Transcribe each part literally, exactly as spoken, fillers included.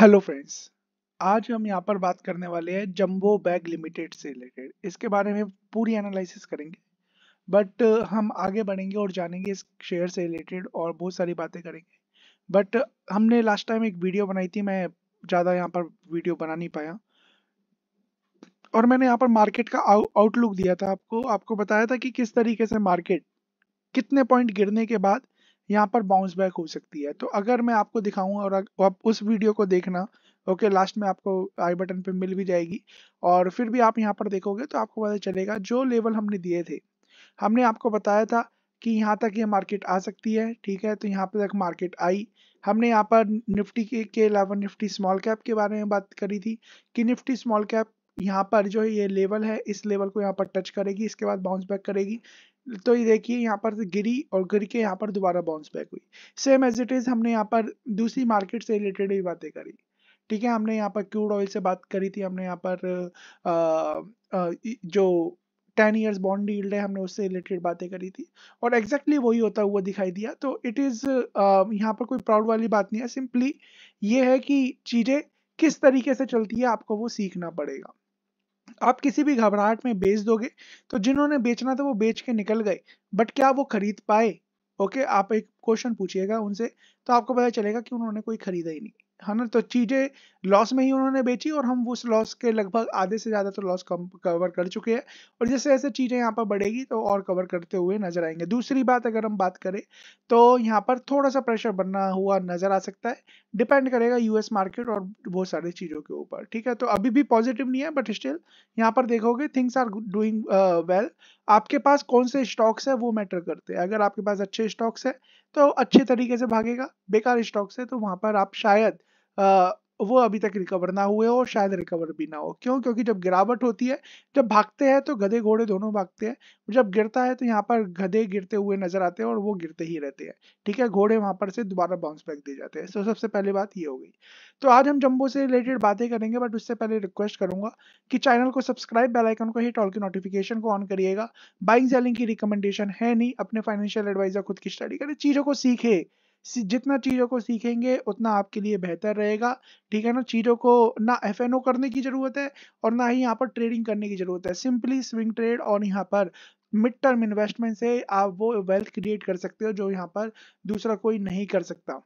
Hello friends, आज हम यहाँ पर बात करने वाले हैं जंबो बैग लिमिटेड से रिलेटेड। इसके बारे में पूरी एनालिसिस करेंगे, बट हम आगे बढ़ेंगे और जानेंगे इस शेयर से रिलेटेड और बहुत सारी बातें करेंगे। बट हमने लास्ट टाइम एक वीडियो बनाई थी, मैं ज़्यादा यहाँ पर वीडियो बना नहीं पाया और मैंने यहाँ पर मार्केट का आउटलुक दिया था, आपको आपको बताया था कि किस तरीके से मार्केट कितने पॉइंट गिरने के बाद यहाँ पर बाउंस बैक हो सकती है। तो अगर मैं आपको दिखाऊंगा और आप उस वीडियो को देखना, ओके, लास्ट में आपको आई बटन पे मिल भी जाएगी और फिर भी आप यहाँ पर देखोगे तो आपको पता चलेगा जो लेवल हमने दिए थे, हमने आपको बताया था कि यहाँ तक ये यह मार्केट आ सकती है, ठीक है। तो यहाँ पर तक मार्केट आई। हमने यहाँ पर निफ्टी के, के अलावा निफ्टी स्मॉल कैप के बारे में बात करी थी कि निफ्टी स्मॉल कैप यहाँ पर जो ये लेवल है, इस लेवल को यहाँ पर टच करेगी, इसके बाद बाउंस बैक करेगी। तो ये देखिए यहाँ पर गिरी और गिर के यहाँ पर दोबारा बाउंस बैक हुई। सेम एज इट इज हमने यहाँ पर दूसरी मार्केट से रिलेटेड भी बातें करी, ठीक है। हमने यहाँ पर क्रूड ऑयल से बात करी थी, हमने यहाँ पर आ, आ, जो टेन ईयर्स बॉन्ड यील्ड है, हमने उससे रिलेटेड बातें करी थी और एग्जैक्टली exactly वही होता हुआ दिखाई दिया। तो इट इज़ यहाँ पर कोई प्राउड वाली बात नहीं है, सिंपली ये है कि चीज़ें किस तरीके से चलती है आपको वो सीखना पड़ेगा। आप किसी भी घबराहट में बेच दोगे तो जिन्होंने बेचना था वो बेच के निकल गए, बट क्या वो खरीद पाए? ओके, आप एक क्वेश्चन पूछिएगा उनसे तो आपको पता चलेगा कि उन्होंने कोई खरीदा ही नहीं, है ना। तो चीज़ें लॉस में ही उन्होंने बेची और हम उस लॉस के लगभग आधे से ज़्यादा तो लॉस कवर कर चुके हैं और जैसे जैसे चीज़ें यहाँ पर बढ़ेगी तो और कवर करते हुए नजर आएंगे। दूसरी बात, अगर हम बात करें तो यहाँ पर थोड़ा सा प्रेशर बनना हुआ नज़र आ सकता है, डिपेंड करेगा यूएस मार्केट और बहुत सारी चीज़ों के ऊपर, ठीक है। तो अभी भी पॉजिटिव नहीं है, बट स्टिल यहाँ पर देखोगे थिंग्स आर डूइंग वेल। आपके पास कौन से स्टॉक्स है वो मैटर करते हैं। अगर आपके पास अच्छे स्टॉक्स है तो अच्छे तरीके से भागेगा, बेकार स्टॉक्स है तो वहाँ पर आप शायद आ, वो अभी तक रिकवर ना हुए हो और शायद रिकवर भी ना हो। क्यों? क्योंकि जब गिरावट होती है, जब भागते हैं तो गधे घोड़े दोनों भागते हैं, जब गिरता है तो यहाँ पर गधे गिरते हुए नजर आते हैं और वो गिरते ही रहते हैं, ठीक है। घोड़े वहाँ पर से दोबारा बाउंस बैक दे जाते हैं। तो सबसे पहले बात ये हो गई। तो आज हम जंबो से रिलेटेड बातें करेंगे, बट उससे पहले रिक्वेस्ट करूंगा कि चैनल को सब्सक्राइब, बेल आइकन को हिट, ऑल की नोटिफिकेशन को ऑन करिएगा। बाइंग सेलिंग की रिकमेंडेशन है नहीं, अपने फाइनेंशियल एडवाइजर खुद की स्टडी करें, चीज़ों को सीखे। जितना चीज़ों को सीखेंगे उतना आपके लिए बेहतर रहेगा, ठीक है ना। चीज़ों को ना एफ एन ओ करने की ज़रूरत है और ना ही यहाँ पर ट्रेडिंग करने की ज़रूरत है। सिंपली स्विंग ट्रेड और यहाँ पर मिड टर्म इन्वेस्टमेंट से आप वो वेल्थ क्रिएट कर सकते हो जो यहाँ पर दूसरा कोई नहीं कर सकता।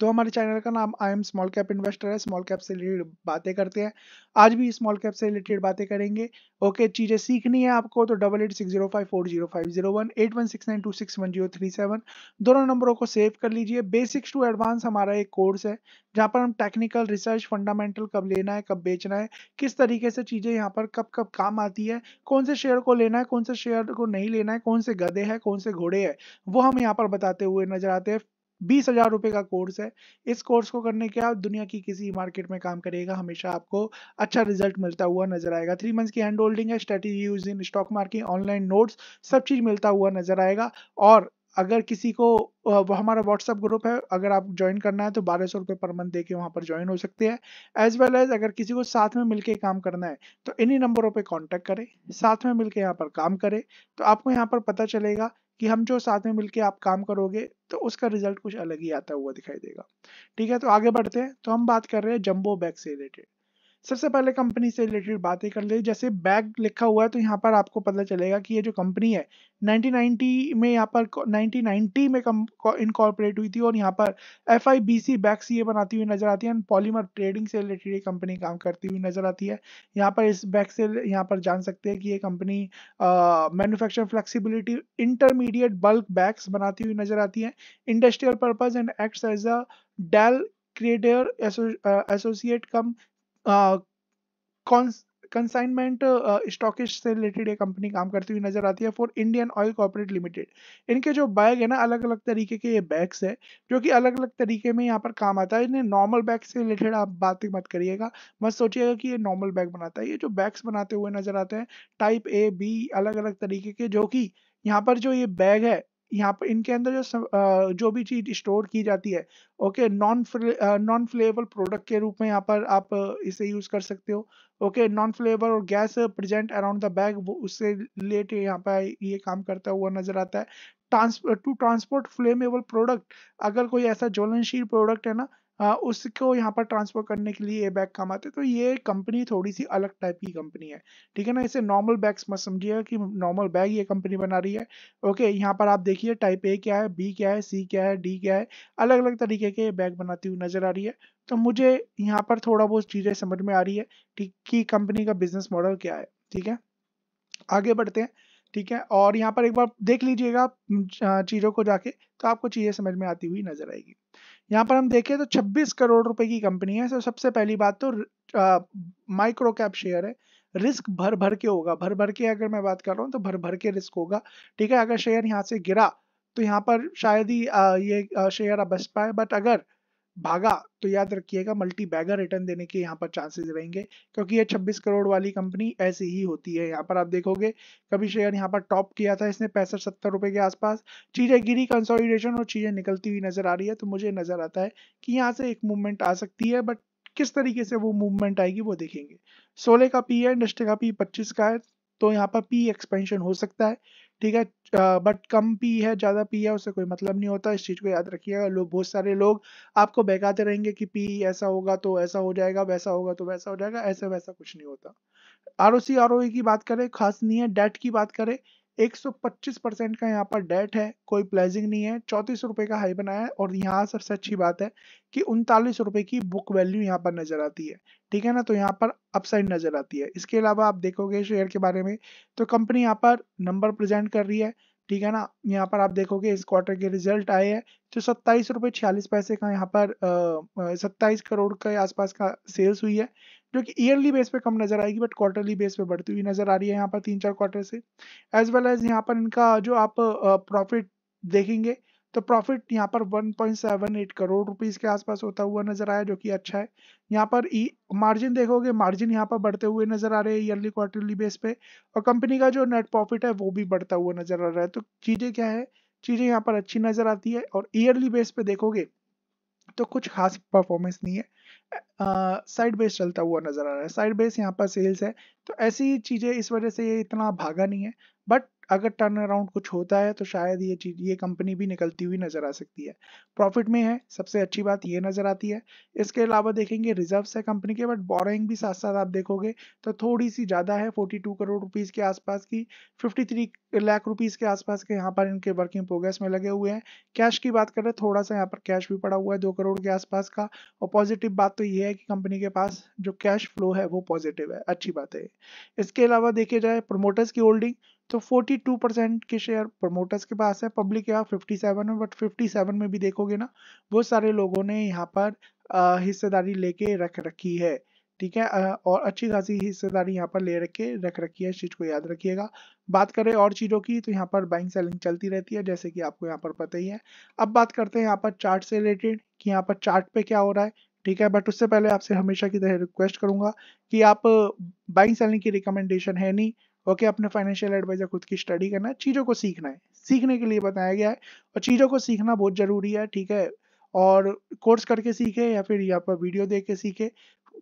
तो हमारे चैनल का नाम I am small cap investor है, स्मॉल कैप से रिलेटेड बातें करते हैं। आज भी स्मॉल कैप से रिलेटेड बातें करेंगे, ओके। चीज़ें सीखनी है आपको तो double eight six zero five four zero five zero one eight one six nine two six one zero three seven दोनों नंबरों को सेव कर लीजिए। बेसिक्स टू एडवांस हमारा एक कोर्स है जहाँ पर हम टेक्निकल रिसर्च, फंडामेंटल, कब लेना है, कब बेचना है, किस तरीके से चीज़ें यहाँ पर कब कब काम आती है, कौन से शेयर को लेना है, कौन से शेयर को नहीं लेना है, कौन से गधे हैं, कौन से घोड़े हैं, वो हम यहाँ पर बताते हुए नजर आते हैं। बीस हजार रुपये का कोर्स है। इस कोर्स को करने के आप दुनिया की किसी मार्केट में काम करिएगा, हमेशा आपको अच्छा रिजल्ट मिलता हुआ नजर आएगा। थ्री मंथ्स की हैंड होल्डिंग है, strategy use in stock market, online notes, सब चीज मिलता हुआ नजर आएगा। और अगर किसी को वो हमारा व्हाट्सएप ग्रुप है, अगर आप ज्वाइन करना है तो बारह सौ रुपये पर मंथ देके वहाँ पर ज्वाइन हो सकते हैं। एज वेल एज अगर किसी को साथ में मिलके काम करना है तो इन्हीं नंबरों पे कांटेक्ट करें, साथ में मिलके यहाँ पर काम करें तो आपको यहाँ पर पता चलेगा कि हम जो साथ में मिलके आप काम करोगे तो उसका रिजल्ट कुछ अलग ही आता हुआ दिखाई देगा, ठीक है। तो आगे बढ़ते हैं। तो हम बात कर रहे हैं जंबो बैग से रिलेटेड। सबसे पहले कंपनी से रिलेटेड बातें कर ले। जैसे बैग लिखा हुआ है तो यहाँ पर आपको पता चलेगा कि ये जो कंपनी है नाइनटीन नाइंटी में यहाँ पर नाइनटीन नाइंटी में इनकॉर्पोरेट हुई थी और यहाँ पर F I B C bags ये बनाती हुई नजर आती है। पॉलीमर ट्रेडिंग से रिलेटेड ये कंपनी काम करती हुई नजर आती है। यहाँ पर इस बैग से यहाँ पर जान सकते हैं कि ये company manufacture flexibility intermediate bulk bags बनाती हुई नजर आती है, industrial purpose and acts as a del credere associate cum consignment stockist से रिलेटेड ये कंपनी काम करती हुई नजर आती है। For Indian oil corporate limited, इनके जो बैग है ना, अलग अलग तरीके के ये बैग्स है जो कि अलग अलग तरीके में यहाँ पर काम आता है। इन्हें नॉर्मल बैग से रिलेटेड आप बातें मत करिएगा, मत सोचिएगा कि ये नॉर्मल बैग बनाता है। ये जो बैग्स बनाते हुए नजर आते हैं टाइप ए बी अलग अलग तरीके के, जो कि यहाँ पर जो ये बैग है यहाँ पर इनके अंदर जो जो भी चीज स्टोर की जाती है, ओके, नॉन नॉन फ्लेवल प्रोडक्ट के रूप में यहाँ पर आप इसे यूज कर सकते हो, ओके नॉन फ्लेवर और gas present around the bag, वो उससे रिलेटेड यहाँ पे ये काम करता हुआ नजर आता है। Trans to transport flammable product, अगर कोई ऐसा ज्वलनशील प्रोडक्ट है ना आ, उसको यहाँ पर ट्रांसफर करने के लिए ये बैग काम आते हैं। तो ये कंपनी थोड़ी सी अलग टाइप की कंपनी है, ठीक है ना। इसे नॉर्मल बैग्स मत समझिएगा कि नॉर्मल बैग ये कंपनी बना रही है। ओके यहाँ पर आप देखिए टाइप ए क्या है, बी क्या है, सी क्या है, डी क्या है, अलग अलग तरीके के बैग बनाती हुई नजर आ रही है। तो मुझे यहाँ पर थोड़ा बहुत चीजें समझ में आ रही है ठीक कि कंपनी का बिजनेस मॉडल क्या है, ठीक है। आगे बढ़ते हैं, ठीक है। और यहाँ पर एक बार देख लीजिएगा चीजों को जाके, तो आपको चीजें समझ में आती हुई नजर आएगी। यहाँ पर हम देखें तो छब्बीस करोड़ रुपए की कंपनी है। तो सबसे पहली बात तो माइक्रो कैप शेयर है, रिस्क भर भर के होगा, भर भर के अगर मैं बात कर रहा हूँ तो भर भर के रिस्क होगा, ठीक है। अगर शेयर यहाँ से गिरा तो यहाँ पर शायद ही आ, ये आ, शेयर बच पाए, बट अगर भागा तो याद रखिएगा मल्टी बैगर रिटर्न देने के यहाँ पर चांसेस रहेंगे, क्योंकि ये छब्बीस करोड़ वाली कंपनी ऐसी ही होती है। यहाँ पर आप देखोगे कभी शेयर यहाँ पर टॉप किया था इसने पैंसठ सत्तर रुपए के आसपास, चीजें गिरी, कंसोलिडेशन और चीजें निकलती हुई नजर आ रही है। तो मुझे नजर आता है कि यहाँ से एक मूवमेंट आ सकती है, बट किस तरीके से वो मूवमेंट आएगी वो देखेंगे। सोलह का पी है, इंडस्ट्री का पी पच्चीस का है, तो यहाँ पर पी एक्सपेंशन हो सकता है, ठीक है। बट कम पी है ज्यादा पी है उससे कोई मतलब नहीं होता, इस चीज को याद रखिएगा। लोग बहुत सारे लोग आपको बहकाते रहेंगे कि पी ऐसा होगा तो ऐसा हो जाएगा, वैसा होगा तो वैसा हो जाएगा, ऐसा वैसा कुछ नहीं होता। आरओसी आरओई की बात करें खास नहीं है। डेट की बात करें एक सौ पच्चीस परसेंट का यहाँ पर डेट है, कोई प्लेजिंग नहीं है। चौंतीस रुपए का हाई बनाया है और यहाँ सबसे अच्छी बात है कि उनतालीस रुपए की बुक वैल्यू यहाँ पर नजर आती है, ठीक है ना। तो यहाँ पर अपसाइड नजर आती है। इसके अलावा आप देखोगे शेयर के बारे में तो कंपनी यहाँ पर नंबर प्रेजेंट कर रही है, ठीक है ना। यहाँ पर आप देखोगे इस क्वार्टर के रिजल्ट आए हैं तो सत्ताईस रुपए छियालीस पैसे का यहाँ पर सत्ताईस करोड़ के आसपास का सेल्स हुई है, जो कि ईयरली बेस पे कम नजर आएगी बट क्वार्टरली बेस पे बढ़ती हुई नजर आ रही है यहाँ पर तीन चार क्वार्टर से। एज वेल एज यहाँ पर इनका जो आप प्रॉफिट देखेंगे तो प्रॉफिट यहाँ पर एक पॉइंट सात आठ करोड़ रुपीस के आसपास होता हुआ नजर आया, जो कि अच्छा है। यहाँ पर मार्जिन देखोगे मार्जिन यहाँ पर बढ़ते हुए नजर आ रहे हैं ईयरली क्वार्टरली बेस पे, और कंपनी का जो नेट प्रॉफिट है वो भी बढ़ता हुआ नजर आ रहा है। तो चीजें क्या है, चीजें यहाँ पर अच्छी नजर आती है। और ईयरली बेस पे देखोगे तो कुछ खास परफॉर्मेंस नहीं है, साइड बेस चलता हुआ नजर आ रहा है। साइड बेस यहाँ पर सेल्स है, तो ऐसी चीजें इस वजह से ये इतना भागा नहीं है, बट अगर टर्न अराउंड कुछ होता है तो शायद ये चीज ये कंपनी भी निकलती हुई नजर आ सकती है। प्रॉफिट में है, सबसे अच्छी बात ये नजर आती है। इसके अलावा देखेंगे रिजर्व्स है कंपनी के, बट बोरिंग भी साथ साथ आप देखोगे तो थोड़ी सी ज्यादा है, बयालीस करोड़ रुपीस के आसपास की, तिरेपन लाख रुपीस के आसपास के यहाँ पर इनके वर्किंग प्रोग्रेस में लगे हुए हैं। कैश की बात करें थोड़ा सा यहाँ पर कैश भी पड़ा हुआ है दो करोड़ के आसपास का, और पॉजिटिव बात तो ये है कि कंपनी के पास जो कैश फ्लो है वो पॉजिटिव है, अच्छी बात है। इसके अलावा देखे जाए प्रमोटर्स की होल्डिंग तो बयालीस परसेंट के शेयर प्रमोटर्स के पास है, पब्लिक के पास सत्तावन है, बट सत्तावन में भी देखोगे ना बहुत सारे लोगों ने यहाँ पर हिस्सेदारी लेके रख रखी है, ठीक है। और अच्छी खासी हिस्सेदारी यहाँ पर ले रखे रख रखी है, इस चीज को याद रखिएगा। बात करें और चीजों की तो यहाँ पर बाइंग सेलिंग चलती रहती है, जैसे कि आपको यहाँ पर पता ही है। अब बात करते हैं यहाँ पर चार्ट से रिलेटेड कि यहाँ पर चार्ट पे क्या हो रहा है, ठीक है। बट उससे पहले आपसे हमेशा की तरह रिक्वेस्ट करूंगा कि आप बाइंग सेलिंग की रिकमेंडेशन है नहीं, ओके okay, अपने फाइनेंशियल एडवाइजर खुद की स्टडी करना है, चीजों को सीखना है, सीखने के लिए बताया गया है और चीजों को सीखना बहुत जरूरी है, ठीक है। और कोर्स करके सीखे या फिर यहाँ पर वीडियो देख के सीखे,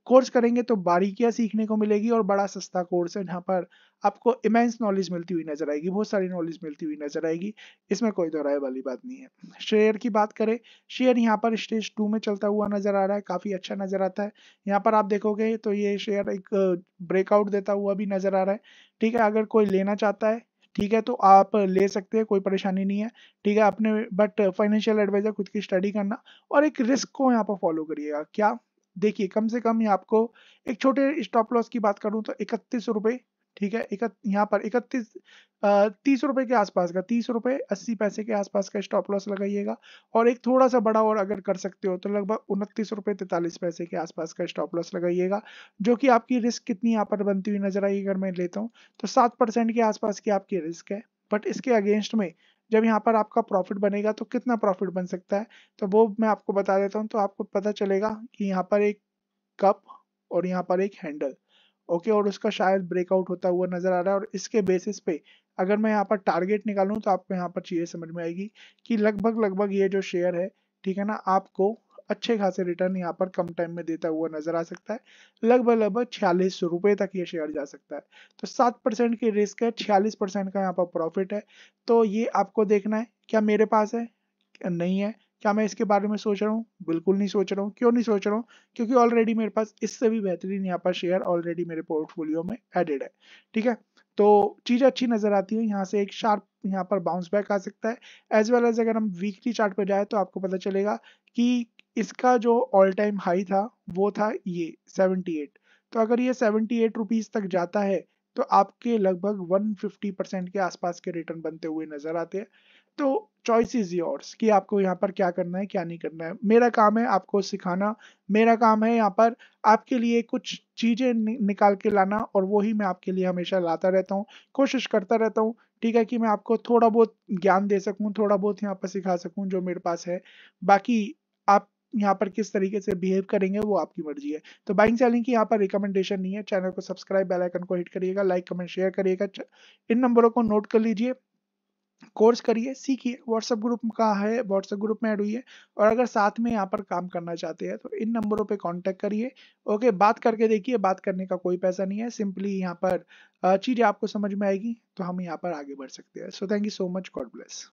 कोर्स करेंगे तो बारीकियां सीखने को मिलेगी और बड़ा सस्ता कोर्स है जहाँ पर आपको इमेंस नॉलेज मिलती हुई नजर आएगी, बहुत सारी नॉलेज मिलती हुई नजर आएगी, इसमें कोई दोहराए वाली बात नहीं है। शेयर की बात करें, शेयर यहाँ पर स्टेज टू में चलता हुआ नजर आ रहा है, काफी अच्छा नजर आता है। यहाँ पर आप देखोगे तो ये शेयर एक ब्रेकआउट देता हुआ भी नजर आ रहा है, ठीक है। अगर कोई लेना चाहता है, ठीक है, तो आप ले सकते हैं, कोई परेशानी नहीं है, ठीक है अपने, बट फाइनेंशियल एडवाइजर खुद की स्टडी करना और एक रिस्क को यहाँ पर फॉलो करिएगा। क्या देखिए, कम से कम आपको एक छोटे स्टॉप लॉस की बात करूं तो इकतीस रुपए, ठीक है, एक यहाँ पर इकतीस तीस रुपए के आसपास का, तीस रुपए अस्सी पैसे के आसपास का स्टॉप लॉस लगाइएगा। और एक थोड़ा सा बड़ा और अगर कर सकते हो तो लगभग उनतीस रुपए तैतालीस पैसे के आसपास का स्टॉप लॉस लगाइएगा, जो कि आपकी रिस्क कितनी यहाँ पर बनती हुई नजर आएगी अगर मैं लेता हूँ तो सात परसेंट के आसपास की आपकी रिस्क है। बट इसके अगेंस्ट में जब यहाँ पर आपका प्रॉफिट बनेगा तो कितना प्रॉफिट बन सकता है तो वो मैं आपको बता देता हूँ। तो आपको पता चलेगा कि यहाँ पर एक कप और यहाँ पर एक हैंडल, ओके, और उसका शायद ब्रेकआउट होता हुआ नजर आ रहा है। और इसके बेसिस पे अगर मैं यहाँ पर टारगेट निकालूं तो आपको यहाँ पर चीजें समझ में आएगी कि लगभग लगभग ये जो शेयर है, ठीक है ना, आपको अच्छे खासे रिटर्न यहाँ पर कम टाइम में देता हुआ नजर आ सकता है। लगभग लगभग छियालीस रुपए तक ये शेयर जा सकता है। तो सात परसेंट की रिस्क है, छियालीस परसेंट का यहाँ पर प्रॉफिट है। तो ये आपको देखना है, क्या मेरे पास है, नहीं है। क्या मैं इसके बारे में सोच रहा हूँ? बिल्कुल नहीं सोच रहा हूँ। क्यों नहीं सोच रहा हूँ? क्योंकि ऑलरेडी मेरे पास इससे भी बेहतरीन यहाँ पर शेयर ऑलरेडी मेरे पोर्टफोलियो में एडेड है। ठीक है, तो चीज़ अच्छी नज़र आती है। यहाँ से एक शार्प यहाँ पर बाउंस बैक आ सकता है। एज वेल एज अगर हम वीकली चार्ट पर जाए तो आपको पता चलेगा कि इसका जो ऑल टाइम हाई था वो था ये सेवेंटी एट। तो अगर ये सेवेंटी एट रुपीज़ तक जाता है तो आपके लगभग वन फिफ्टी परसेंट के आसपास के रिटर्न बनते हुए नज़र आते हैं। तो चॉइस इज योर्स कि आपको यहाँ पर क्या करना है, क्या नहीं करना है। मेरा काम है आपको सिखाना, मेरा काम है यहाँ पर आपके लिए कुछ चीज़ें निकाल के लाना, और वो ही मैं आपके लिए हमेशा लाता रहता हूँ, कोशिश करता रहता हूँ। ठीक है, कि मैं आपको थोड़ा बहुत ज्ञान दे सकूँ, थोड़ा बहुत यहाँ पर सिखा सकूँ जो मेरे पास है। बाकी आप यहाँ पर किस तरीके से बिहेव करेंगे वो आपकी मर्जी है। तो बाइंग सेलिंग की यहाँ पर रिकमेंडेशन नहीं है। चैनल को सब्सक्राइब, बेल आइकन को हिट करिएगा, लाइक कमेंट शेयर करिएगा, इन नंबरों को नोट कर लीजिए, कोर्स करिए, सीखिए। व्हाट्सएप ग्रुप का है, व्हाट्सएप ग्रुप में ऐड हुई है। और अगर साथ में यहाँ पर काम करना चाहते हैं तो इन नंबरों पे कांटेक्ट करिए। ओके, बात करके देखिए, बात करने का कोई पैसा नहीं है। सिंपली यहाँ पर चीज़ें आपको समझ में आएगी तो हम यहाँ पर आगे बढ़ सकते हैं। So thank you so much, god bless.